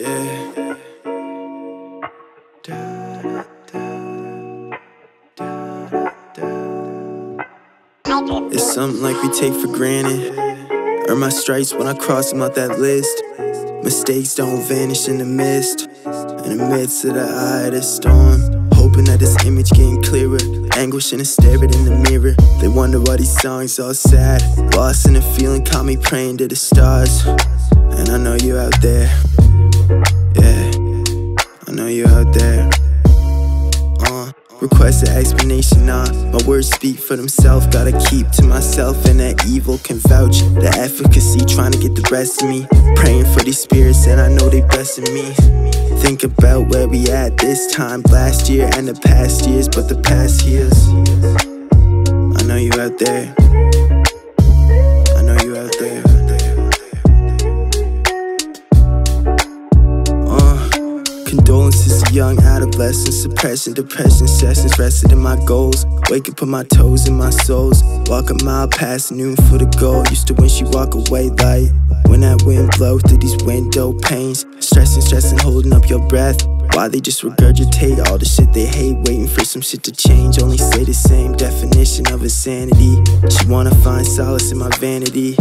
Yeah. It's something like we take for granted. Earn my stripes when I cross them out that list. Mistakes don't vanish in the mist. In the midst of the eye of the storm, hoping that this image getting clearer. Anguishing and staring in the mirror. They wonder why these songs all sad. Lost in the feeling, caught me praying to the stars. And I know you're out there. Yeah, I know you're out there. Request an explanation, nah. My words speak for themselves. Gotta keep to myself, and that evil can vouch. The efficacy trying to get the best of me. Praying for these spirits, and I know they blessing me. Think about where we at this time last year and the past years, but the past years. I know you out there. I know you out there. Condolences to young adolescents, suppression, depression sessions, rested in my goals. Wake up on my toes and my soles. Walk a mile past noon for the goal. Used to when she walk away light. When that wind blow through these window panes. Stressing, holding up your breath. Why they just regurgitate all the shit they hate. Waiting for some shit to change. Only say the same definition of insanity. She wanna find solace in my vanity.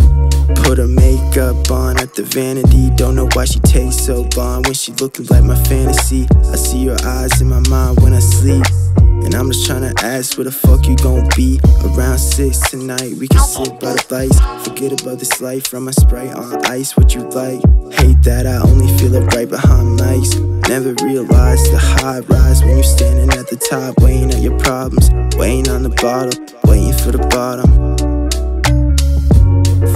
Put her makeup on at the vanity. Don't know why she takes so long when she looking like my fantasy. I see your eyes in my mind when I sleep. And I'm just tryna ask where the fuck you gon' be. Around 6 tonight, we can sit by the lights. Forget about this life, run my Sprite on ice, what you like. Hate that I only feel it right behind mics. Never realized the high rise when you're standing at the top. Weighing at your problems, weighing on the bottle, waiting for the bottom.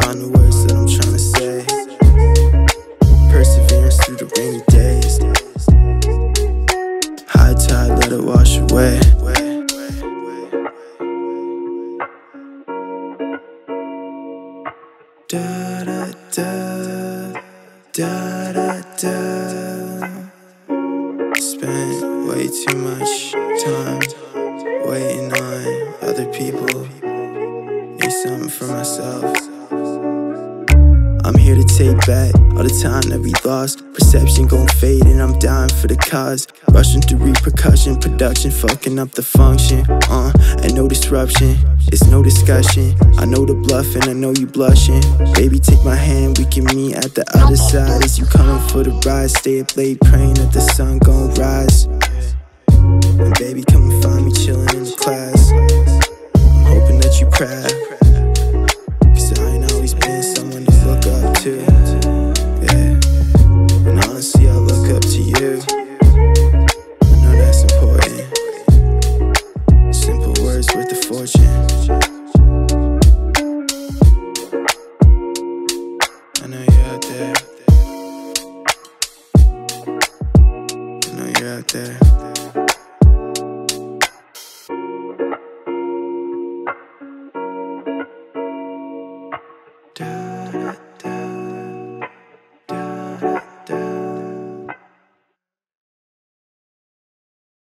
Find the words that I'm tryna say. Perseverance through the rainy days. High tide, let it wash away. Da da da, da da da. Spent way too much time waiting on other people. Need something for myself. I'm here to take back all the time that we lost. Perception gon' fade and I'm dying for the cause. Rushing through repercussion, production fucking up the function. And no disruption, it's no discussion. I know the bluff and I know you blushing. Baby, take my hand, we can meet at the other side. Is you coming for the ride? Stay up late praying that the sun gon' rise. And baby, come and find me chilling in the class. I'm hoping that you proud. I know you're out there. I know you're out there.